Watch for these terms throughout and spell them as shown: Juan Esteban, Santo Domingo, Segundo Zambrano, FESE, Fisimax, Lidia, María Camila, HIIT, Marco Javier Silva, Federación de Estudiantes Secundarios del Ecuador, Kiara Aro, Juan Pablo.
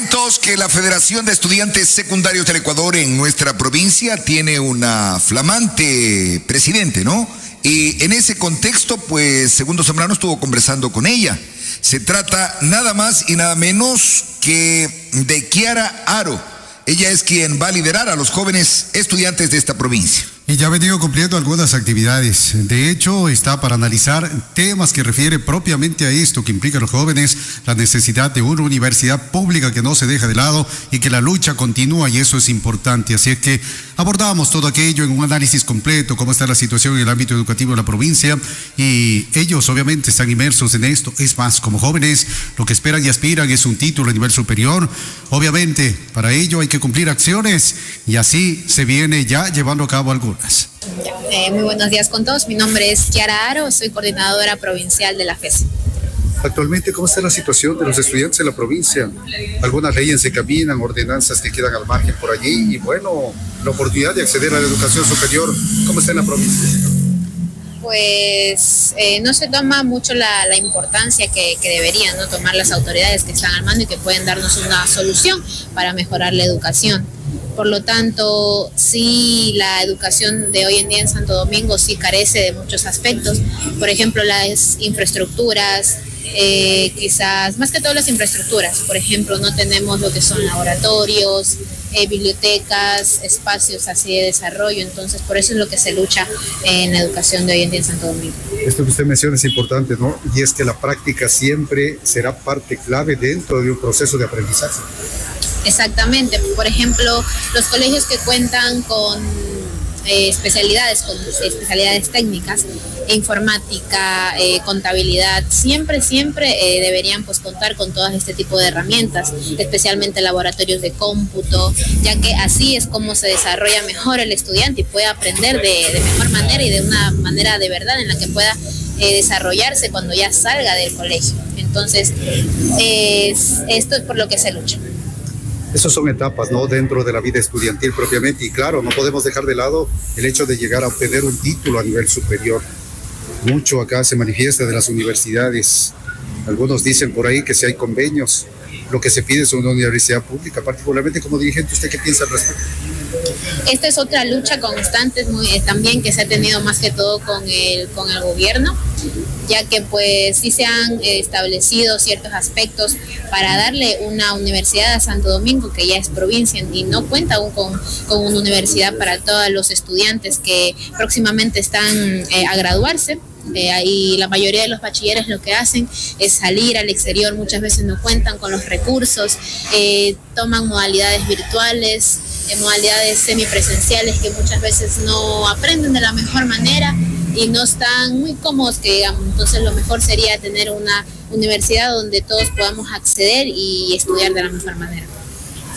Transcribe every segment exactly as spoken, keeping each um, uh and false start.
momentos que la Federación de Estudiantes Secundarios del Ecuador en nuestra provincia tiene una flamante presidente, ¿no? Y en ese contexto, pues, Segundo Zambrano estuvo conversando con ella. Se trata nada más y nada menos que de Kiara Aro. Ella es quien va a liderar a los jóvenes estudiantes de esta provincia. Y ya ha venido cumpliendo algunas actividades. De hecho, está para analizar temas que refiere propiamente a esto que implica a los jóvenes, la necesidad de una universidad pública que no se deja de lado y que la lucha continúa, y eso es importante. Así es que abordamos todo aquello en un análisis completo, cómo está la situación en el ámbito educativo de la provincia, y ellos obviamente están inmersos en esto. Es más, como jóvenes, lo que esperan y aspiran es un título a nivel superior. Obviamente, para ello hay que cumplir acciones, y así se viene ya llevando a cabo algo. Eh, muy buenos días con todos, mi nombre es Kiara Aro, soy coordinadora provincial de la FESE. Actualmente, ¿cómo está la situación de los estudiantes en la provincia? Algunas leyes se caminan, ordenanzas que quedan al margen por allí, y bueno, la oportunidad de acceder a la educación superior, ¿cómo está en la provincia? Pues eh, no se toma mucho la, la importancia que, que deberían, ¿no?, tomar las autoridades que están al mando y que pueden darnos una solución para mejorar la educación. Por lo tanto, sí, la educación de hoy en día en Santo Domingo sí carece de muchos aspectos. Por ejemplo, las infraestructuras, eh, quizás, más que todo las infraestructuras. Por ejemplo, no tenemos lo que son laboratorios, eh, bibliotecas, espacios así de desarrollo. Entonces, por eso es lo que se lucha en la educación de hoy en día en Santo Domingo. Esto que usted menciona es importante, ¿no? Y es que la práctica siempre será parte clave dentro de un proceso de aprendizaje. Exactamente, por ejemplo, los colegios que cuentan con eh, especialidades, con especialidades técnicas, informática, eh, contabilidad, siempre, siempre eh, deberían, pues, contar con todo este tipo de herramientas, especialmente laboratorios de cómputo, ya que así es como se desarrolla mejor el estudiante y puede aprender de, de mejor manera y de una manera de verdad en la que pueda Eh, desarrollarse cuando ya salga del colegio. Entonces, eh, esto es por lo que se lucha. Esas son etapas, ¿no?, dentro de la vida estudiantil propiamente, y claro, no podemos dejar de lado el hecho de llegar a obtener un título a nivel superior. Mucho acá se manifiesta de las universidades. Algunos dicen por ahí que si hay convenios, lo que se pide es una universidad pública. Particularmente como dirigente, ¿usted qué piensa al respecto? Esta es otra lucha constante muy, eh, también que se ha tenido más que todo con el, con el gobierno, ya que pues sí se han establecido ciertos aspectos para darle una universidad a Santo Domingo, que ya es provincia y no cuenta aún con, con una universidad para todos los estudiantes que próximamente están eh, a graduarse. Eh, y la mayoría de los bachilleres lo que hacen es salir al exterior, muchas veces no cuentan con los recursos, eh, toman modalidades virtuales, eh, modalidades semipresenciales que muchas veces no aprenden de la mejor manera y no están muy cómodos, que digamos. Entonces lo mejor sería tener una universidad donde todos podamos acceder y estudiar de la mejor manera.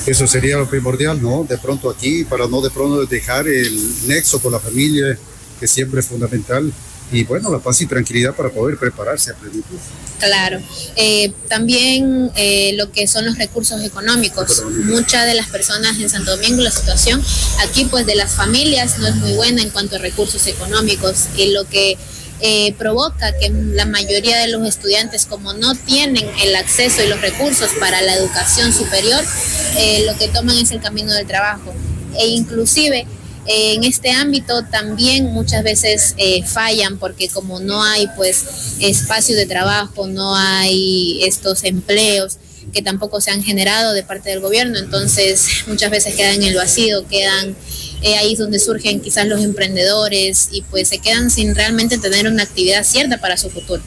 Eso sería lo primordial, ¿no? De pronto aquí, para no de pronto dejar el nexo con la familia, que siempre es fundamental. Y bueno, la paz y tranquilidad para poder prepararse a plenitud. Claro. Eh, también eh, lo que son los recursos económicos. Muchas de las personas en Santo Domingo, la situación aquí pues de las familias no es muy buena en cuanto a recursos económicos, y lo que eh, provoca que la mayoría de los estudiantes, como no tienen el acceso y los recursos para la educación superior, eh, lo que toman es el camino del trabajo. E inclusive en este ámbito también muchas veces eh, fallan, porque como no hay pues espacio de trabajo, no hay estos empleos que tampoco se han generado de parte del gobierno, entonces muchas veces quedan en el vacío, quedan eh, ahí es donde surgen quizás los emprendedores, y pues se quedan sin realmente tener una actividad cierta para su futuro.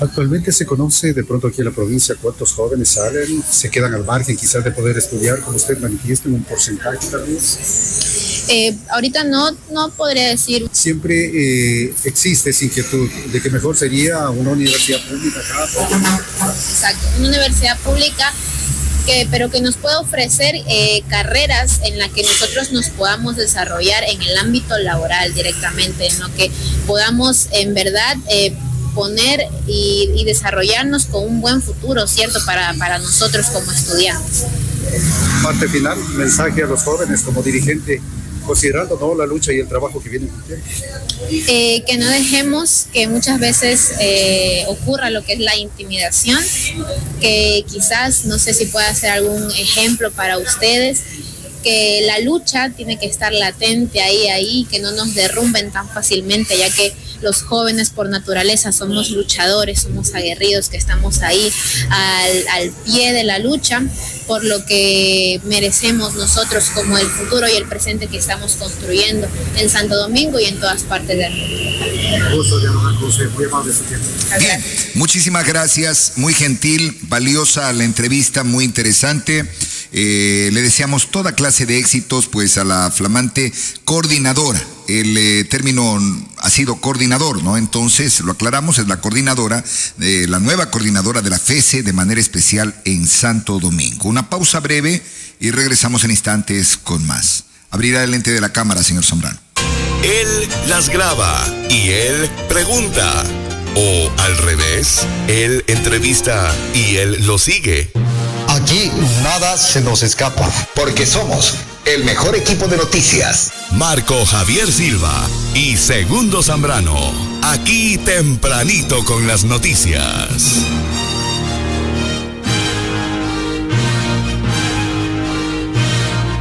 Actualmente se conoce de pronto aquí en la provincia cuántos jóvenes salen, se quedan al margen quizás de poder estudiar, como usted manifiesta, en un porcentaje tal vez. Eh, ahorita no, no podría decir. Siempre eh, existe esa inquietud de que mejor sería una universidad pública acá. Exacto, una universidad pública, que, pero que nos pueda ofrecer eh, carreras en las que nosotros nos podamos desarrollar en el ámbito laboral directamente, en lo que podamos en verdad eh, poner y, y desarrollarnos con un buen futuro, ¿cierto?, para, para nosotros como estudiantes. Parte final, mensaje a los jóvenes como dirigente. considerando, ¿no?, la lucha y el trabajo que vienen ustedes. Eh, que no dejemos que muchas veces eh, ocurra lo que es la intimidación, que quizás, no sé si pueda ser algún ejemplo para ustedes, que la lucha tiene que estar latente ahí, ahí, que no nos derrumben tan fácilmente, ya que los jóvenes por naturaleza somos luchadores, somos aguerridos, que estamos ahí al, al pie de la lucha, por lo que merecemos nosotros como el futuro y el presente que estamos construyendo en Santo Domingo y en todas partes del mundo. Bien, muchísimas gracias, muy gentil, valiosa la entrevista, muy interesante. Eh, le deseamos toda clase de éxitos pues a la flamante coordinadora. El eh, término ha sido coordinador, ¿no? Entonces, lo aclaramos, es la coordinadora, eh, la nueva coordinadora de la FESE de manera especial en Santo Domingo. Una pausa breve y regresamos en instantes con más. Abrirá el lente de la cámara, señor Zambrano. Él las graba y él pregunta. O al revés, él entrevista y él lo sigue. Aquí nada se nos escapa, porque somos el mejor equipo de noticias. Marco Javier Silva y Segundo Zambrano, aquí tempranito con las noticias.